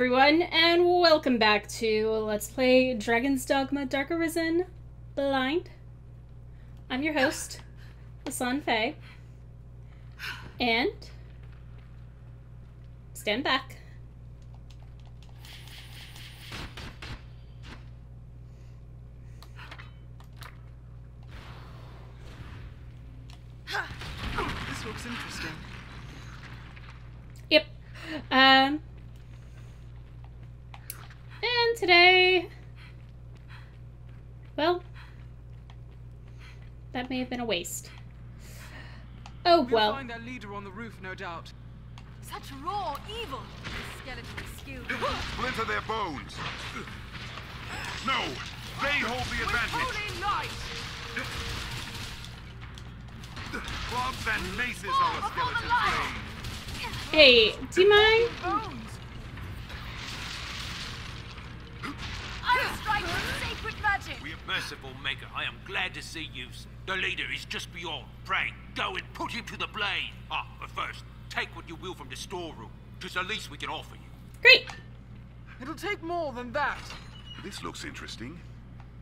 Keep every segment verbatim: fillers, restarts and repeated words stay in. everyone, and welcome back to Let's Play Dragon's Dogma Dark Arisen Blind. I'm your host, Lison Faye, and stand back. Oh, this looks interesting. Yep. Um... And today, well, that may have been a waste. Oh well. We'll find that leader on the roof, no doubt. Such raw evil. This skeleton is skilled. Splinter their bones. No, they hold the advantage. Holy light. Clubs and maces are a skeleton's blade. Hey, do you mind? We have merciful maker, I am glad to see you. The leader is just beyond. Pray, go and put him to the blade. Ah, but first, take what you will from the storeroom. 'Tis the least we can offer you. Great. It'll take more than that. This looks interesting.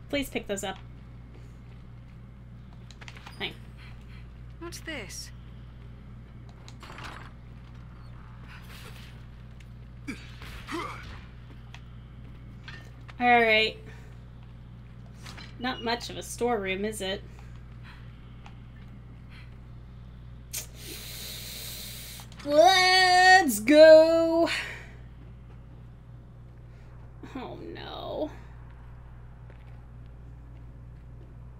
Please pick those up. Thanks. What's this? All right. Not much of a storeroom, is it? Let's go! Oh no.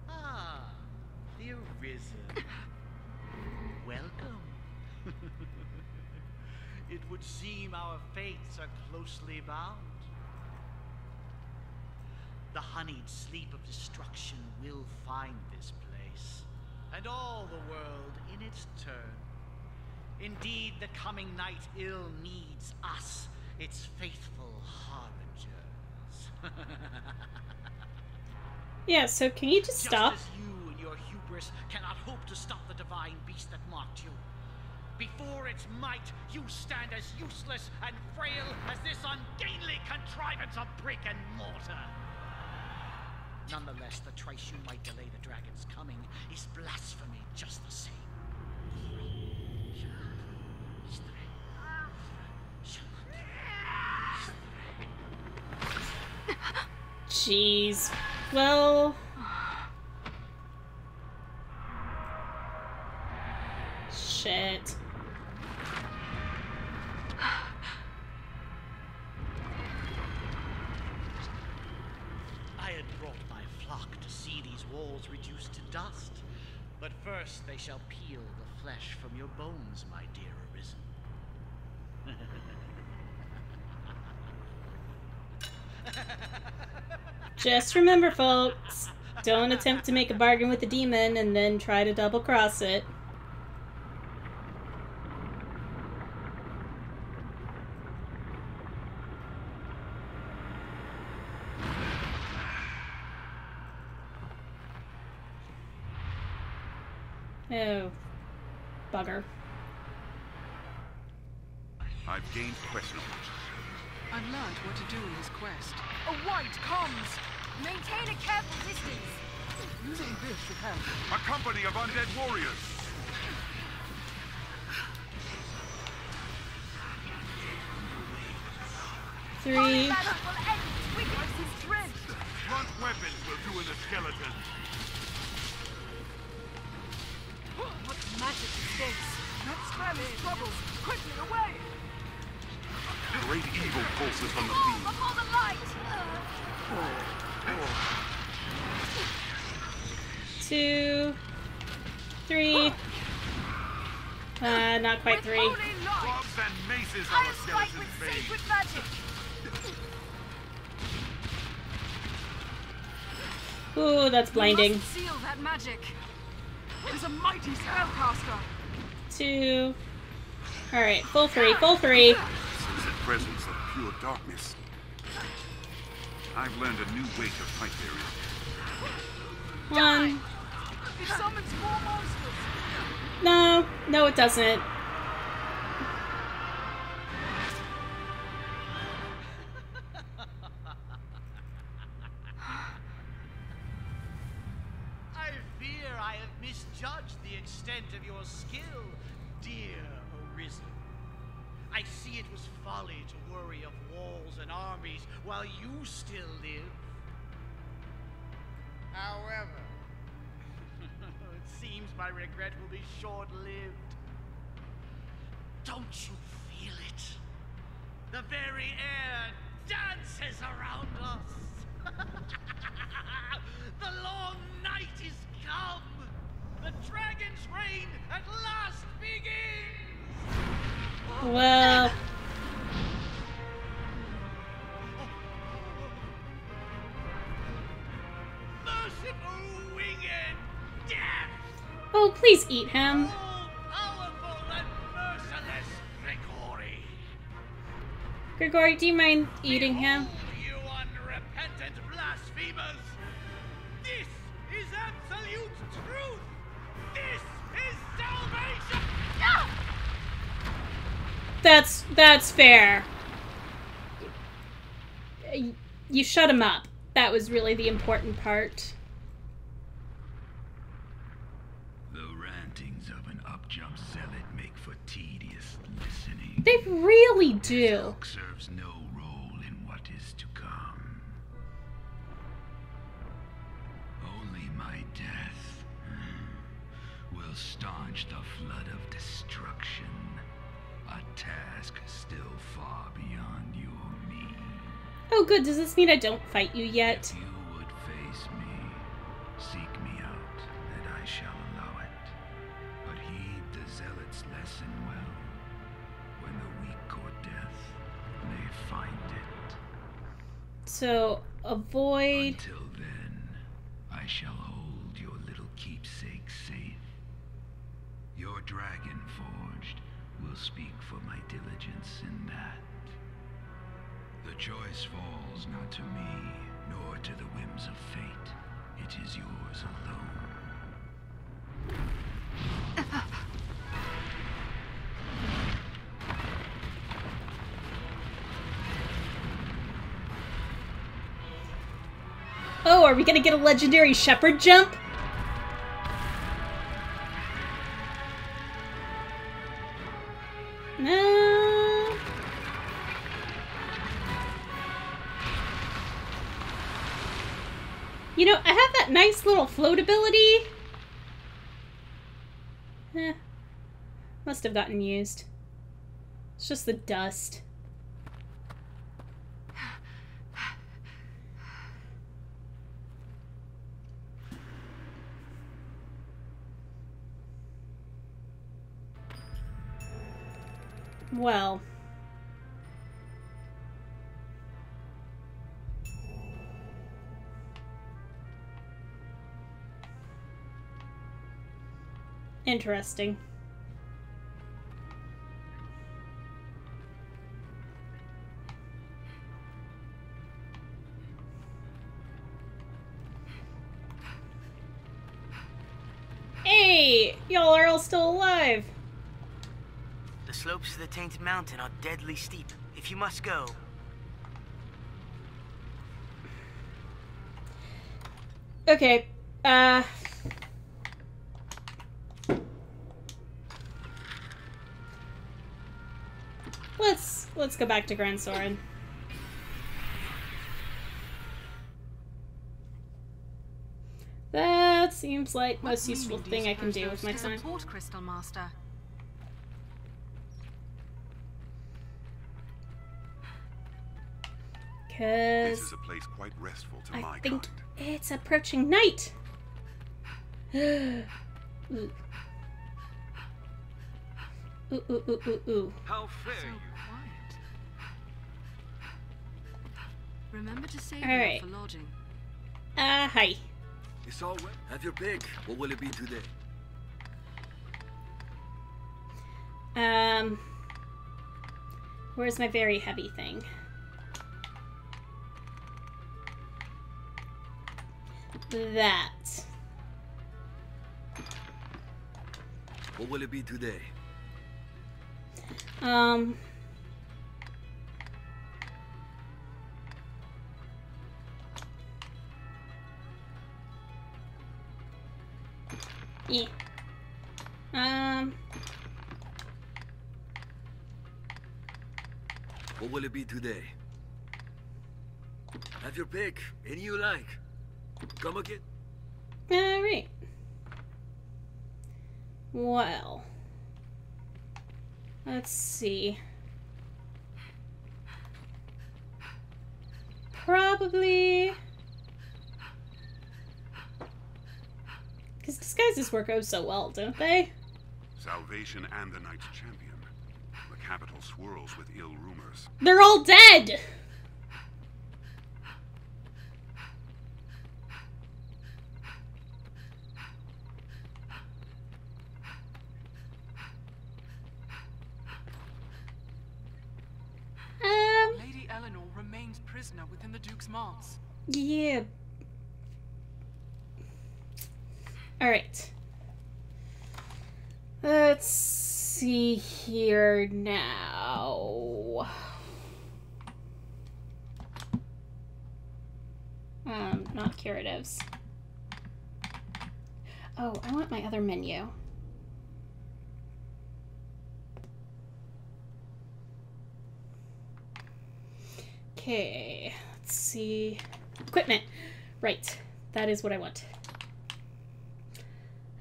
Ah, the Arisen. Welcome. It would seem our fates are closely bound. The honeyed sleep of destruction will find this place, and all the world in its turn. Indeed, the coming night ill needs us, its faithful harbingers. Yeah, so can you just stop? Just as you and your hubris cannot hope to stop the divine beast that marked you. Before its might, you stand as useless and frail as this ungainly contrivance of brick and mortar. Nonetheless, the trace you might delay the dragon's coming is blasphemy just the same. Jeez. Well... Shit. Reduced to dust, but first they shall peel the flesh from your bones, my dear Arisen. Just remember, folks, don't attempt to make a bargain with the demon and then try to double cross it. Oh, bugger. I've gained quest knowledge. I've learned what to do in this quest. A white comms! Maintain a careful distance! Using this should help. A company of undead warriors! Three. Front weapons will do in the skeleton. What magic escapes? Not squarely troubles. Quickly away! Great evil pulses from the field. Before the light! Oh. Oh. Two. Three. Uh, not quite with three. Clubs and maces are a skeleton's bane. Sacred magic. Ooh, that's blinding. You must seal that magic. There's a mighty spellcaster. Two. All right, full three, full three. Since the presence of pure darkness, I've learned a new way to fight their evil. One. It summons more monsters. No, no, it doesn't. fear I have misjudged the extent of your skill, dear Arisen. I see it was folly to worry of walls and armies while you still live. However, it seems my regret will be short-lived. Don't you feel it? The very air dances around us. The long night is come. The dragon's reign at last begins. Well. Merciful winged death. Oh, please eat him. Grigori, do you mind eating him? You unrepentant blasphemers! This is absolute truth! This is salvation! That's that's fair. You, you shut him up. That was really the important part. The rantings of an upjump zealot make for tedious listening. They really do. Staunch the flood of destruction, a task still far beyond your means. Oh good, does this mean I don't fight you yet? If you would face me, seek me out, and I shall allow it. But heed the zealot's lesson well. When the weak court death, they find it. So, avoid... Until then, I shall hold your little keepsake safe. Your dragon forged will speak for my diligence in that. The choice falls not to me, nor to the whims of fate. It is yours alone. Oh, are we gonna get a legendary shepherd jump? No. You know, I have that nice little float ability. Eh, must have gotten used. It's just the dust. Well. Interesting. Hey! Y'all are all still alive! The slopes of the Tainted Mountain are deadly steep. If you must go... Okay, uh... Let's, let's go back to Grand Soren. That seems like most useful thing I can do with my time. Crystal Master. This is a place quite restful to I my think kind. It's approaching night. Ooh. Ooh, ooh, ooh, ooh, ooh. How fair so you quiet. Remember to save all right. for lodging. Ah, uh, hi. It's all right. Have your pick. What will it be today? Um, where's my very heavy thing? That. What will it be today? Um. Yeah. Um. What will it be today? Have your pick. Any you like. Come again. All right. Well. Let's see. Probably. Because disguises work out so well, don't they? Salvation and the Knight's Champion. The capital swirls with ill rumors. They're all dead! Within the Duke's Moss. Yeah. Alright. Let's see here now. Um, not curatives. Oh, I want my other menu. Okay, let's see. Equipment. Right. That is what I want.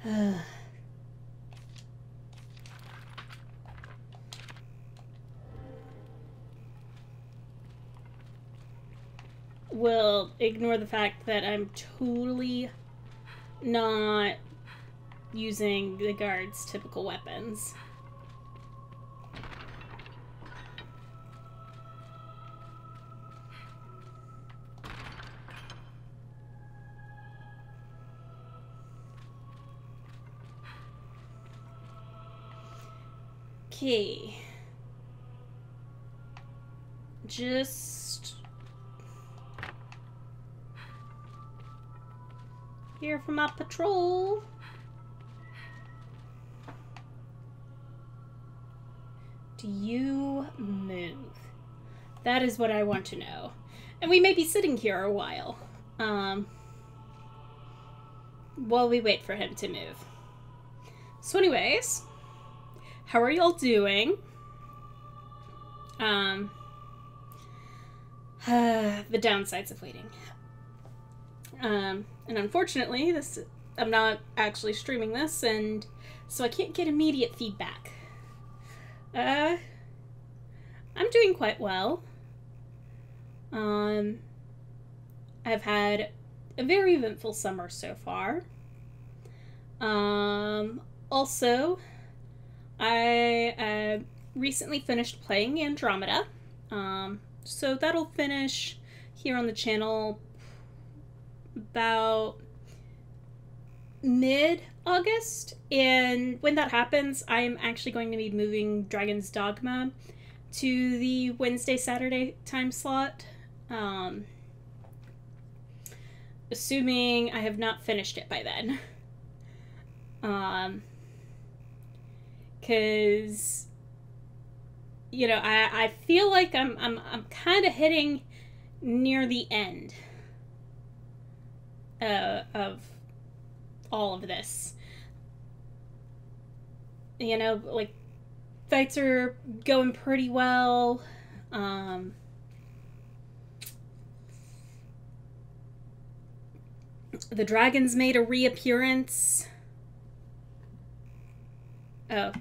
Uh. We'll ignore the fact that I'm totally not using the guards' typical weapons. Okay. Just here for my patrol. Do you move? That is what I want to know. And we may be sitting here a while. Um, while we wait for him to move. So anyways. How are y'all doing? Um, uh, the downsides of waiting. Um, and unfortunately, this I'm not actually streaming this, and so I can't get immediate feedback. Uh, I'm doing quite well. Um, I've had a very eventful summer so far. Um, also... I uh, recently finished playing Andromeda, um, so that'll finish here on the channel about mid-August, and when that happens, I'm actually going to be moving Dragon's Dogma to the Wednesday-Saturday time slot, um, assuming I have not finished it by then. Um... Because, you know, I, I feel like I'm I'm I'm kind of hitting near the end uh, of all of this. You know, like fights are going pretty well. Um, the dragons made a reappearance. Oh,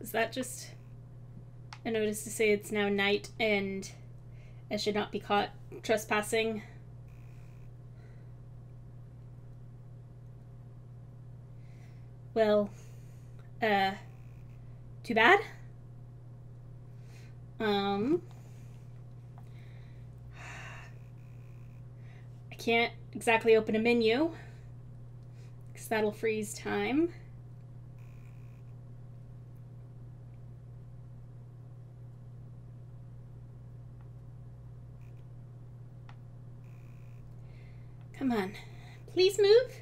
is that just a notice to say it's now night and I should not be caught trespassing? Well, uh, too bad. Um, I can't exactly open a menu because that'll freeze time. Come on. Please move.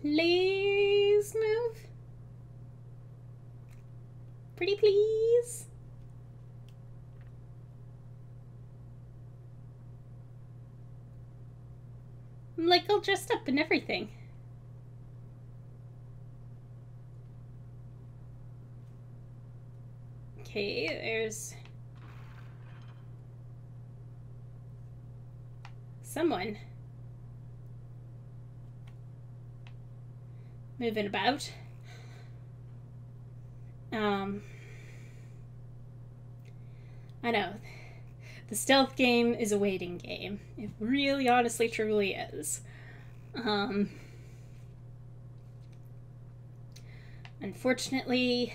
Please move. Pretty please. I'm like all dressed up and everything. Okay, there's someone moving about. Um, I know. The stealth game is a waiting game. It really, honestly, truly is. Um, unfortunately,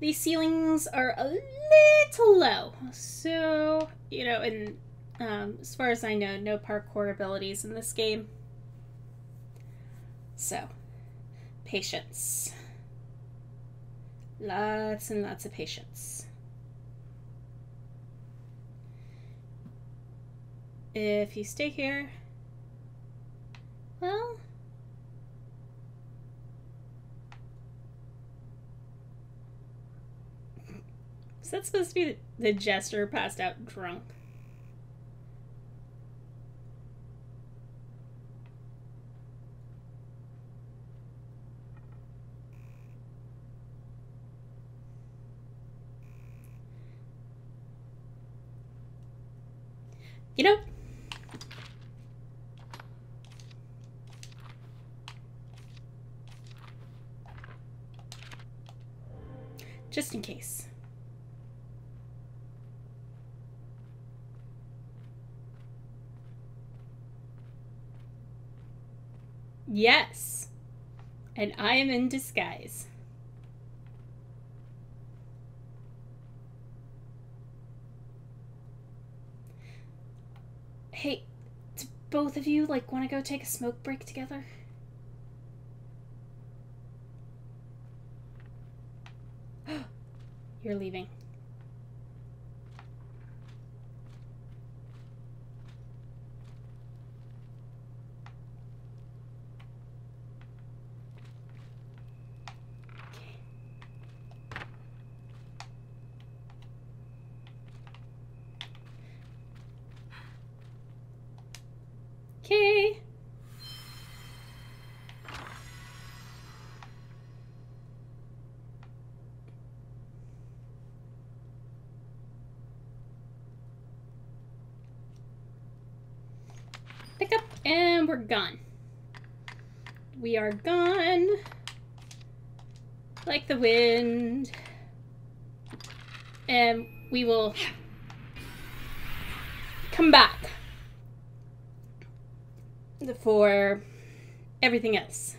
these ceilings are a little low. So, you know, and um, as far as I know, no parkour abilities in this game. So, patience. Lots and lots of patience. If you stay here, well, is that supposed to be the, the jester passed out drunk? You know, just in case. Yes, and I am in disguise. Hey, do both of you, like, want to go take a smoke break together? You're leaving. Okay. Okay. And we're gone. We are gone. Like the wind. And we will come back for everything else.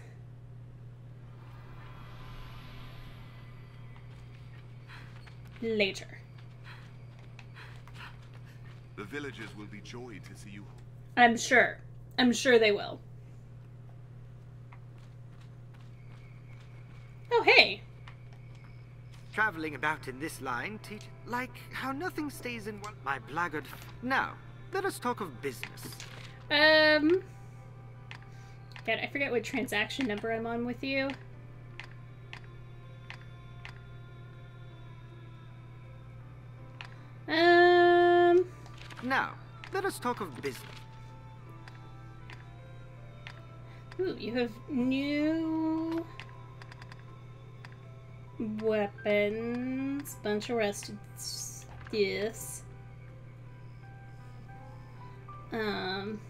Later. The villagers will be joyed to see you home. I'm sure. I'm sure they will. Oh, hey! Traveling about in this line, teach like how nothing stays in one. My blackguard. Now, let us talk of business. Um. God, I forget what transaction number I'm on with you. Um. Now, let us talk of business. Ooh, you have new weapons, bunch of rusted this. Um,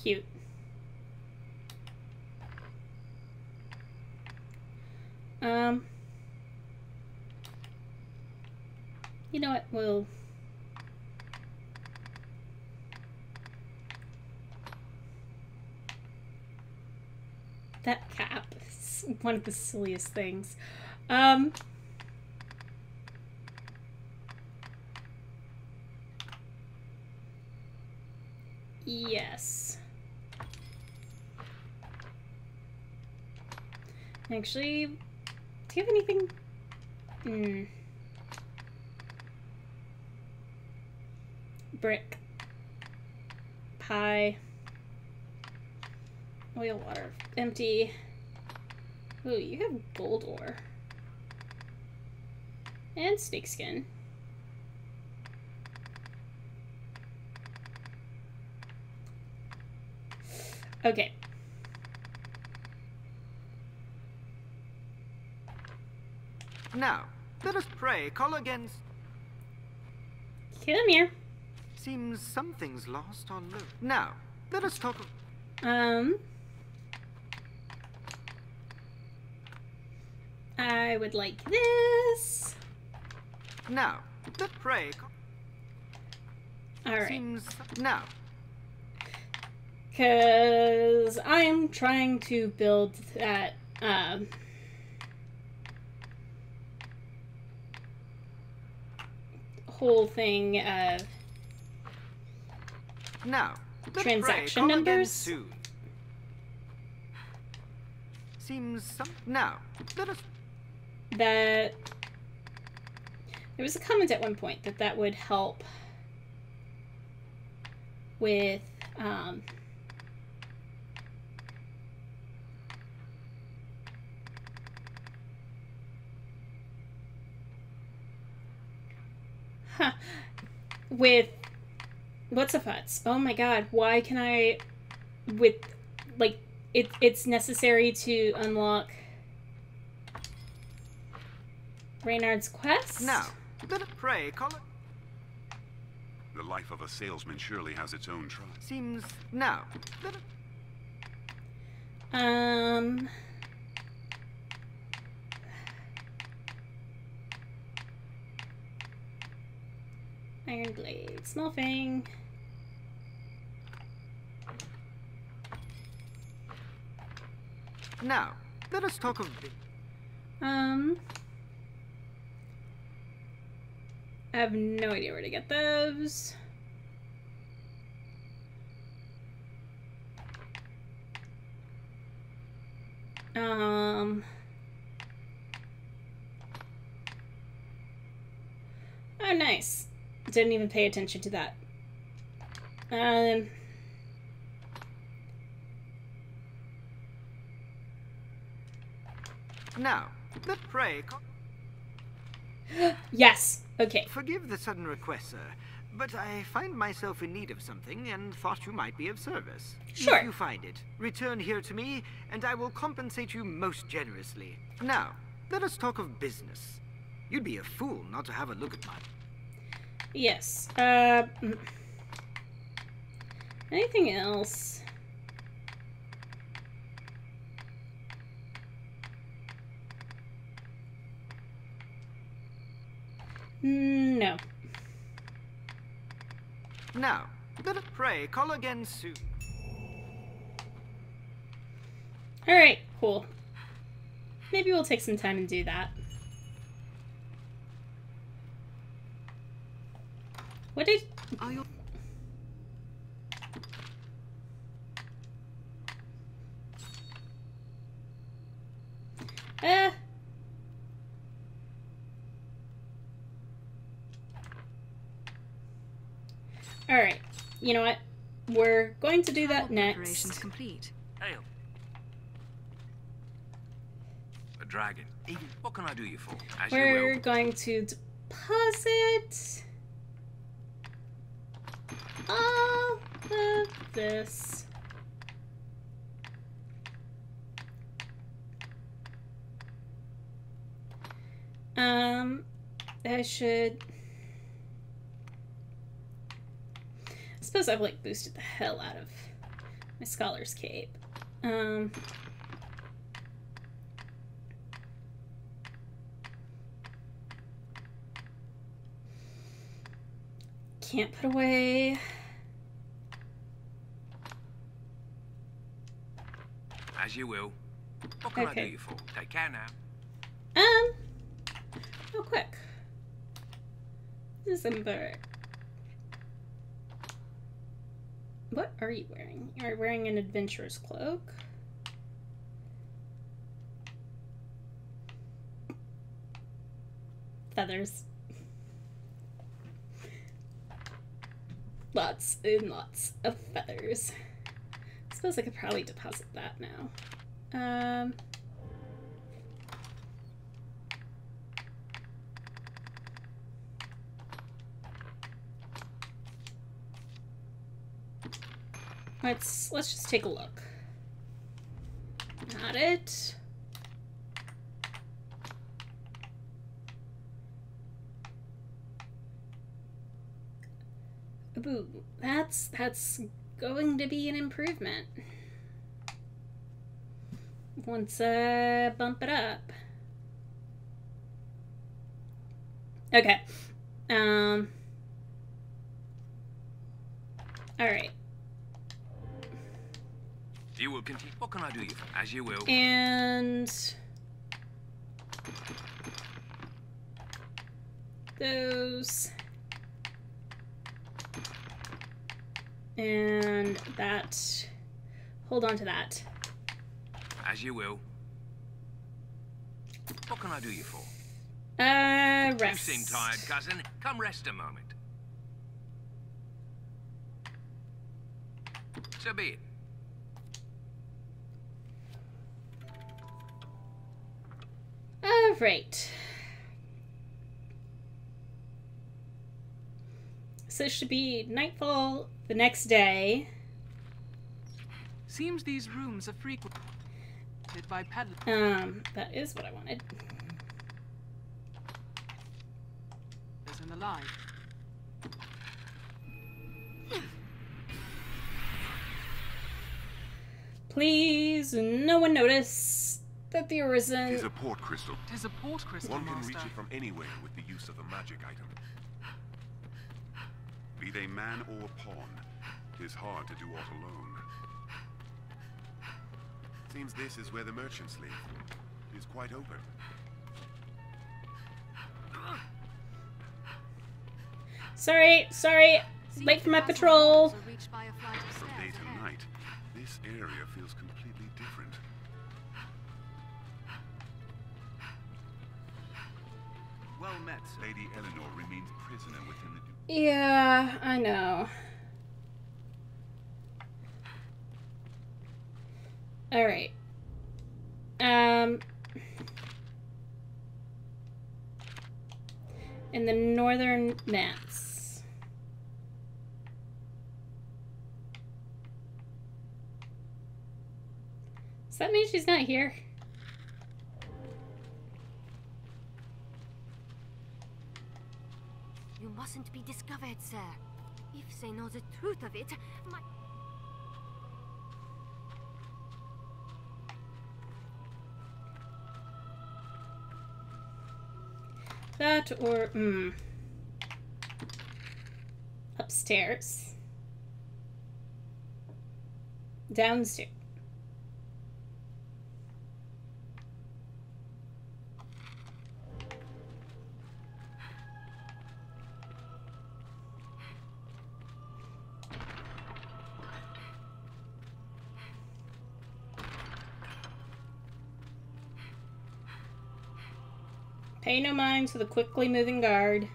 cute. Um. You know what, we'll... That cap is one of the silliest things. Um... Yes. Actually, do you have anything? Hmm. Brick, pie, oil, water, empty. Ooh, you have gold ore. And snake skin. Okay. Now, let us pray, call against... Come here. Seems something's lost on loot. Now, let us talk... Um... I would like this. Now, let pray... All right. Seems... Now... Because I'm trying to build that, um... whole thing of... Now, transaction numbers. Seems some... Now, let us... That... There was a comment at one point that that would help with, um... Huh. With what's a futz? Oh my god, why can I with like it it's necessary to unlock Raynard's quest? No. Let it pray, call it. The life of a salesman surely has its own trial. Seems no. Let it... Um Iron blade, small thing. Now, let us talk of the... Um... I have no idea where to get those. Um... Oh, nice. Didn't even pay attention to that. Um, now, let pray. Yes. Okay. Forgive the sudden request, sir, but I find myself in need of something and thought you might be of service. Sure. If you find it, return here to me, and I will compensate you most generously. Now, let us talk of business. You'd be a fool not to have a look at mine. Yes. Uh, anything else? No. Now, let us pray, call again soon. All right, cool. Maybe we'll take some time and do that. What did... Are you... Uh... Alright. You know what? We're going to do that next. Preparations complete. Hail. A dragon. What can I do you for? As We're you will. going to deposit... all of this. Um, I should... I suppose I've, like, boosted the hell out of my scholar's cape. Um... Can't put away. As you will. What can okay. I do you for? Take care now. Um. Real quick. December. What are you wearing? You're wearing an adventurer's cloak. Feathers. Lots and lots of feathers. I suppose I could probably deposit that now. Um, let's let's just take a look. Got it. Boo. That's, that's going to be an improvement. Once I bump it up. Okay. Um. All right. You will continue. What can I do? As you will. And those. And that. Hold on to that. As you will. What can I do you for? Uh, rest. You seem tired, cousin. Come rest a moment. So be it. All right. So it should be nightfall the next day. Seems these rooms are frequented by peddlers. Um, that is what I wanted. In the line. Please, no one notice that the Arisen is a port crystal. Is a port crystal. One can master. Reach it from anywhere with the use of the magic item. Be they man or pawn, it is hard to do aught alone. Seems this is where the merchants live. It is quite open. Sorry, sorry. Late for my patrol. From day to night, this area feels completely different. Well met, Lady Eleanor remains prisoner within the. Yeah, I know. All right. Um. In the northern manse. Does that mean she's not here? You mustn't be discovered, sir. If they know the truth of it, my... That or, hmm. Upstairs. Downstairs. Pay no mind to the quickly moving guard.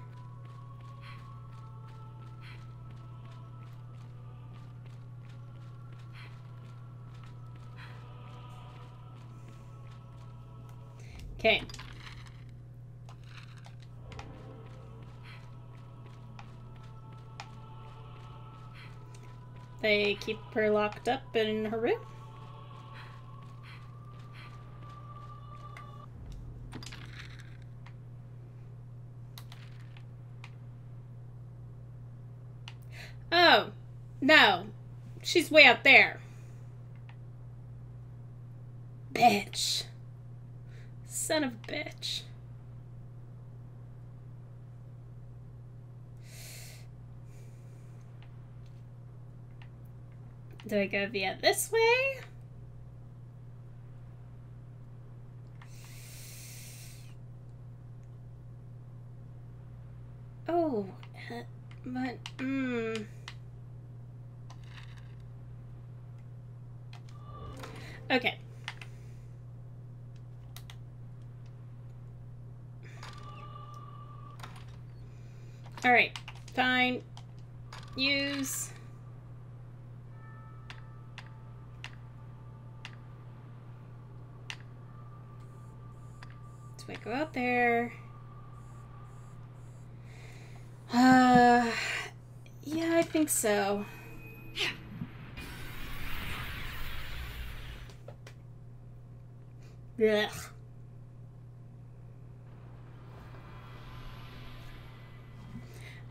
Okay. They keep her locked up in her room. She's way out there. Bitch. Son of a bitch. Do I go via this way? Oh, but, mmm. Okay. All right. Fine. Use. Do I go out there? Uh, yeah, I think so. Ugh.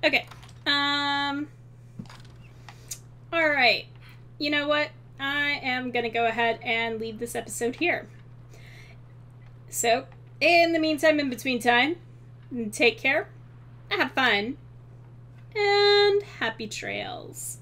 Okay. Um. All right. You know what? I am gonna go ahead and leave this episode here. So, in the meantime, in between time, take care, have fun, and happy trails.